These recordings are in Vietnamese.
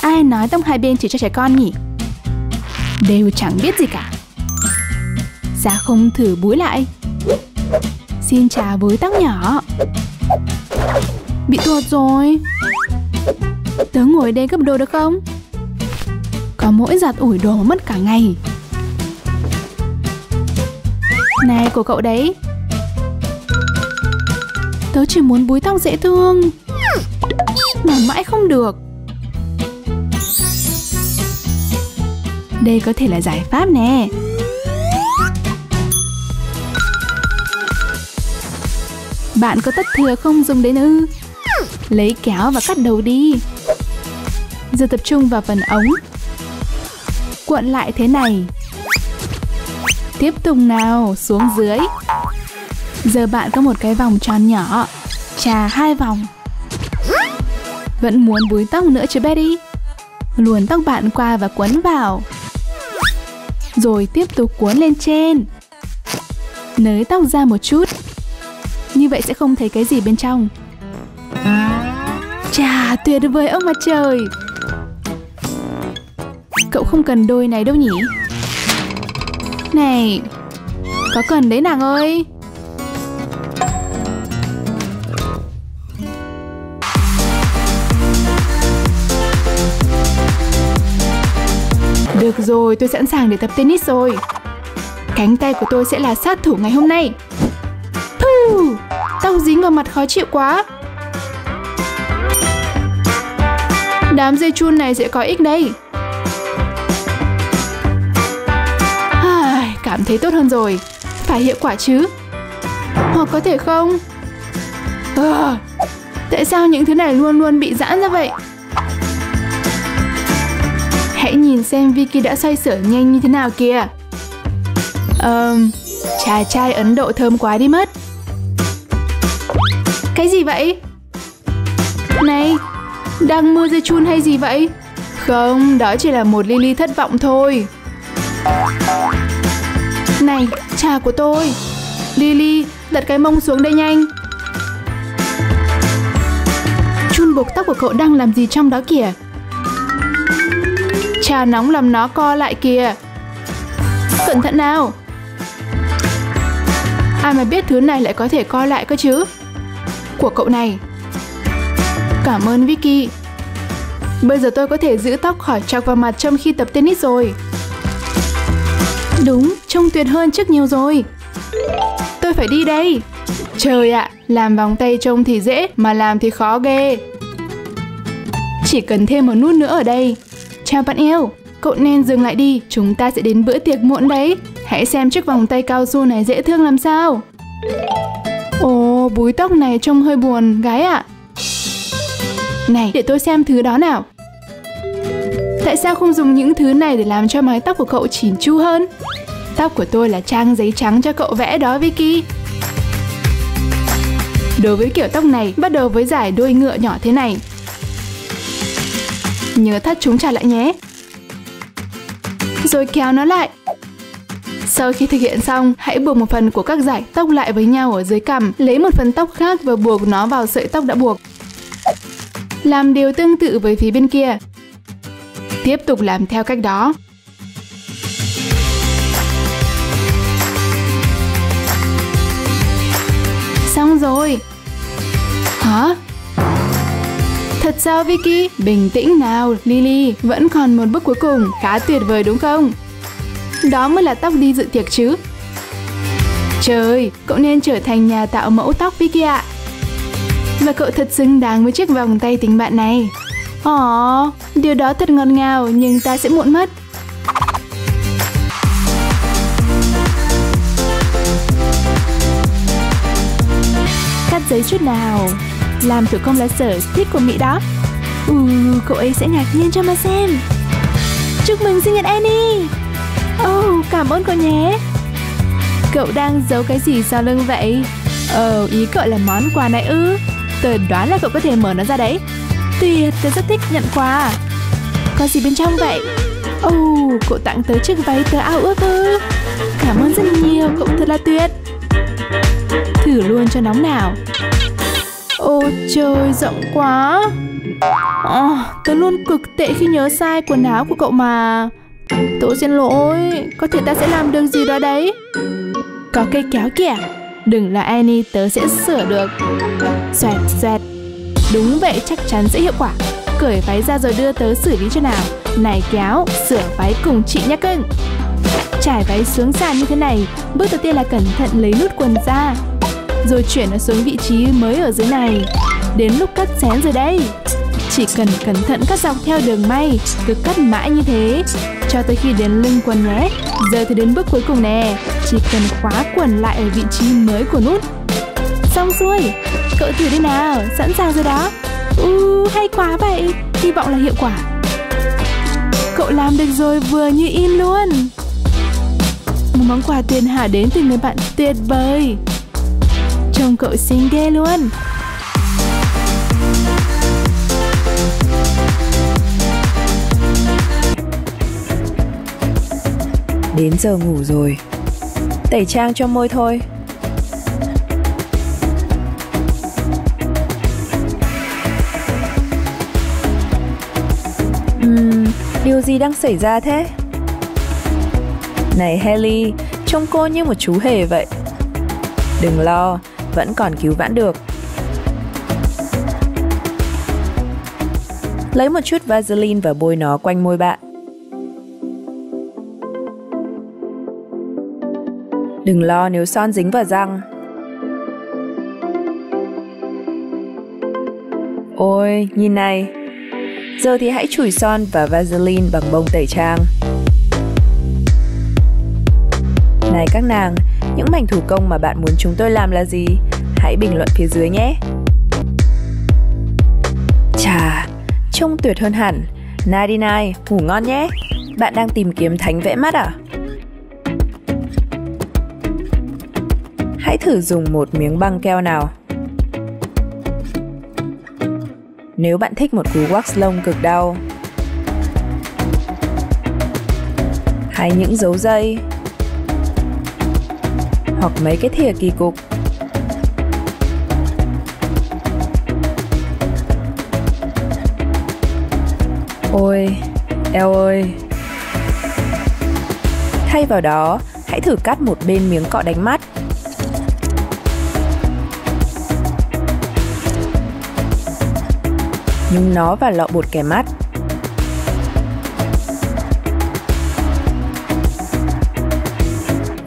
Ai nói tông hai bên chỉ cho trẻ con nhỉ? Đều chẳng biết gì cả. Sao không thử búi lại? Xin chào với tóc nhỏ. Bị tuột rồi. Tớ ngồi đây gấp đồ được không? Có mỗi giặt ủi đồ mất cả ngày. Này của cậu đấy. Tớ chỉ muốn búi tóc dễ thương mà mãi không được. Đây có thể là giải pháp nè. Bạn có tất thừa không dùng đến ư? Lấy kéo và cắt đầu đi. Giờ tập trung vào phần ống. Cuộn lại thế này. Tiếp tục nào, xuống dưới. Giờ bạn có một cái vòng tròn nhỏ. Chà 2 vòng. Vẫn muốn búi tóc nữa chứ Betty? Luồn tóc bạn qua và quấn vào. Rồi tiếp tục cuốn lên trên. Nới tóc ra một chút. Như vậy sẽ không thấy cái gì bên trong. Chà, tuyệt vời ông mặt trời. Cậu không cần đôi này đâu nhỉ? Này, có cần đấy nàng ơi. Được rồi, tôi sẵn sàng để tập tennis rồi. Cánh tay của tôi sẽ là sát thủ ngày hôm nay. Tóc dính vào mặt khó chịu quá. Đám dây chun này sẽ có ích đây. Cảm thấy tốt hơn rồi. Phải hiệu quả chứ. Hoặc có thể không. Tại sao những thứ này luôn luôn bị giãn ra vậy? Hãy nhìn xem Vicky đã xoay sở nhanh như thế nào kìa. Trà chai Ấn Độ thơm quá đi mất. Cái gì vậy? Này, đang mua dây chun hay gì vậy? Không, đó chỉ là một Lily thất vọng thôi. Này, trà của tôi. Lily, đặt cái mông xuống đây nhanh. Chun buộc tóc của cậu đang làm gì trong đó kìa? Trà nóng làm nó co lại kìa. Cẩn thận nào. Ai mà biết thứ này lại có thể co lại cơ chứ. Của cậu này. Cảm ơn Vicky. Bây giờ tôi có thể giữ tóc khỏi chọc vào mặt trong khi tập tennis rồi. Đúng, trông tuyệt hơn trước nhiều rồi. Tôi phải đi đây. Trời ạ, làm vòng tay trông thì dễ mà làm thì khó ghê. Chỉ cần thêm một nút nữa ở đây. Chào bạn yêu, cậu nên dừng lại đi, chúng ta sẽ đến bữa tiệc muộn đấy. Hãy xem chiếc vòng tay cao su này dễ thương làm sao. Ồ, búi tóc này trông hơi buồn, gái ạ. Này, để tôi xem thứ đó nào. Tại sao không dùng những thứ này để làm cho mái tóc của cậu chỉn chu hơn? Tóc của tôi là trang giấy trắng cho cậu vẽ đó Vicky. Đối với kiểu tóc này, bắt đầu với dải đuôi ngựa nhỏ thế này. Nhớ thắt chúng trả lại nhé. Rồi kéo nó lại. Sau khi thực hiện xong, hãy buộc một phần của các dải tóc lại với nhau ở dưới cằm. Lấy một phần tóc khác và buộc nó vào sợi tóc đã buộc. Làm điều tương tự với phía bên kia. Tiếp tục làm theo cách đó. Xong rồi. Hả? Thật sao Vicky? Bình tĩnh nào Lily. Vẫn còn một bước cuối cùng. Khá tuyệt vời đúng không? Đó mới là tóc đi dự tiệc chứ. Trời, cậu nên trở thành nhà tạo mẫu tóc Vicky ạ. Và cậu thật xứng đáng với chiếc vòng tay tình bạn này. Ồ, điều đó thật ngọt ngào, nhưng ta sẽ muộn mất. Cắt giấy chút nào. Làm thủ công là sở thích của Mỹ đó. Cậu ấy sẽ ngạc nhiên cho mà xem. Chúc mừng sinh nhật Annie. Cảm ơn cậu nhé. Cậu đang giấu cái gì sau lưng vậy? Ý cậu là món quà này ư? Tôi đoán là cậu có thể mở nó ra đấy. Tuyệt, tôi rất thích nhận quà. Có gì bên trong vậy? Cậu tặng tớ chiếc váy tớ ao ước ư? Cảm ơn rất nhiều, cậu thật là tuyệt. Thử luôn cho nóng nào. Ôi trời, rộng quá. Tớ luôn cực tệ khi nhớ sai quần áo của cậu mà. Tớ xin lỗi. Có thể ta sẽ làm được gì đó đấy. Có cây kéo kìa. Đừng là Annie, tớ sẽ sửa được. Xoẹt xoẹt. Đúng vậy, chắc chắn sẽ hiệu quả. Cởi váy ra rồi đưa tớ xử lý cho nào. Này kéo, sửa váy cùng chị nhé cưng. Trải váy xuống sàn như thế này. Bước đầu tiên là cẩn thận lấy nút quần ra, rồi chuyển nó xuống vị trí mới ở dưới này. Đến lúc cắt xén rồi đây. Chỉ cần cẩn thận cắt dọc theo đường may, cứ cắt mãi như thế cho tới khi đến lưng quần nhé. Giờ thì đến bước cuối cùng nè, chỉ cần khóa quần lại ở vị trí mới của nút. Xong xuôi, cậu thử đi nào, sẵn sàng rồi đó. Hay quá vậy, hy vọng là hiệu quả. Cậu làm được rồi, vừa như in luôn. Một món quà tiền hạ đến từ người bạn tuyệt vời. Trông cậu xinh ghê luôn. Đến giờ ngủ rồi. Tẩy trang cho môi thôi. Điều gì đang xảy ra thế? Này Haley, trông cô như một chú hề vậy. Đừng lo, vẫn còn cứu vãn được. Lấy một chút Vaseline và bôi nó quanh môi bạn. Đừng lo nếu son dính vào răng. Ôi, nhìn này. Giờ thì hãy chùi son và Vaseline bằng bông tẩy trang. Này các nàng, những mảnh thủ công mà bạn muốn chúng tôi làm là gì? Hãy bình luận phía dưới nhé. Chà, trông tuyệt hơn hẳn. Nadine, ngủ ngon nhé. Bạn đang tìm kiếm thánh vẽ mắt à? Hãy thử dùng một miếng băng keo nào. Nếu bạn thích một cú wax lông cực đau, hay những dấu dây, hoặc mấy cái thìa kỳ cục. Ôi, eo ơi. Thay vào đó, hãy thử cắt một bên miếng cọ đánh mắt. Nhúng nó vào lọ bột kẻ mắt.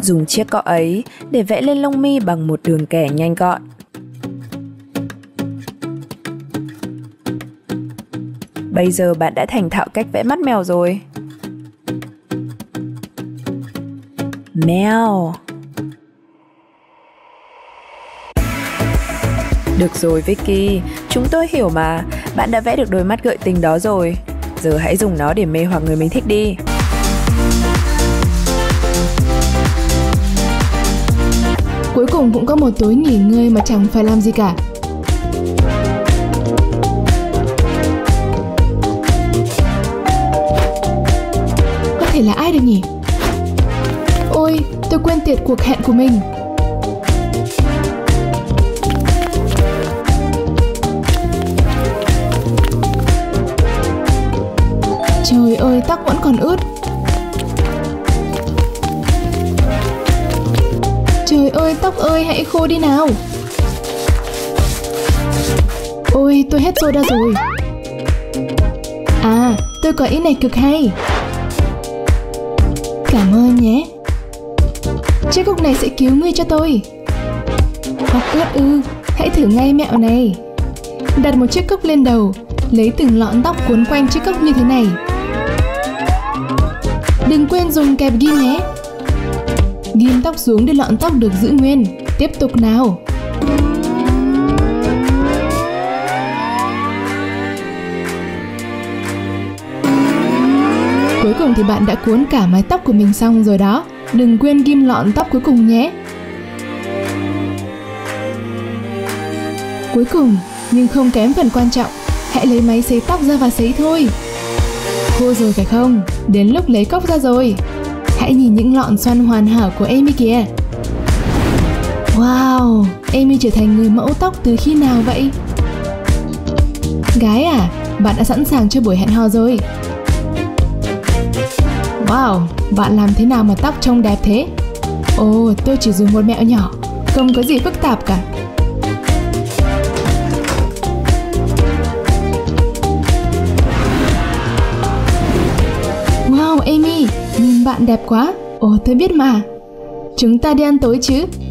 Dùng chiếc cọ ấy để vẽ lên lông mi bằng một đường kẻ nhanh gọn. Bây giờ bạn đã thành thạo cách vẽ mắt mèo rồi. Mèo. Được rồi Vicky, chúng tôi hiểu mà. Bạn đã vẽ được đôi mắt gợi tình đó rồi. Giờ hãy dùng nó để mê hoặc người mình thích đi. Cuối cùng cũng có một tối nghỉ ngơi mà chẳng phải làm gì cả. Có thể là ai được nhỉ? Ôi, tôi quên tiệt cuộc hẹn của mình. Trời ơi, tóc vẫn còn ướt. Trời ơi, tóc ơi, hãy khô đi nào. Ôi, tôi hết soda rồi. À, tôi có ý này cực hay. Cảm ơn nhé. Chiếc cốc này sẽ cứu ngươi cho tôi. Tóc ướt ư, hãy thử ngay mẹo này. Đặt một chiếc cốc lên đầu, lấy từng lọn tóc cuốn quanh chiếc cốc như thế này. Đừng quên dùng kẹp ghim nhé. Ghim tóc xuống để lọn tóc được giữ nguyên. Tiếp tục nào. Cuối cùng thì bạn đã cuốn cả mái tóc của mình xong rồi đó. Đừng quên ghim lọn tóc cuối cùng nhé. Cuối cùng, nhưng không kém phần quan trọng, hãy lấy máy sấy tóc ra và sấy thôi. Khô rồi phải không? Đến lúc lấy cốc ra rồi. Hãy nhìn những lọn xoăn hoàn hảo của Amy kìa. Wow, Amy trở thành người mẫu tóc từ khi nào vậy? Gái à, Bạn đã sẵn sàng cho buổi hẹn hò rồi. Wow, bạn làm thế nào mà tóc trông đẹp thế? Ồ, tôi chỉ dùng một mẹo nhỏ, không có gì phức tạp cả. Wow, Amy, nhìn bạn đẹp quá. Ồ, tôi biết mà. Chúng ta đi ăn tối chứ?